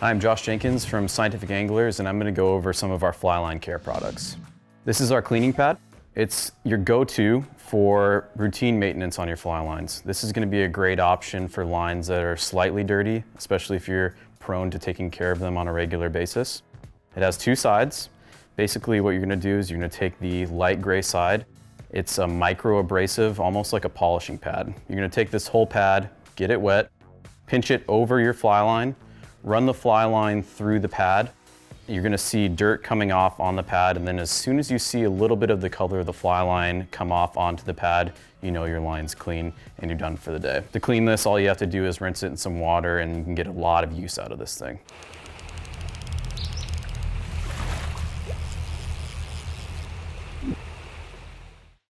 Hi, I'm Josh Jenkins from Scientific Anglers, and I'm going to go over some of our flyline care products. This is our cleaning pad. It's your go-to for routine maintenance on your fly lines. This is going to be a great option for lines that are slightly dirty, especially if you're prone to taking care of them on a regular basis. It has two sides. Basically, what you're going to do is you're going to take the light gray side. It's a micro abrasive, almost like a polishing pad. You're going to take this whole pad, get it wet, pinch it over your fly line, run the fly line through the pad. You're gonna see dirt coming off on the pad, and then as soon as you see a little bit of the color of the fly line come off onto the pad, you know your line's clean and you're done for the day. To clean this, all you have to do is rinse it in some water, and you can get a lot of use out of this thing.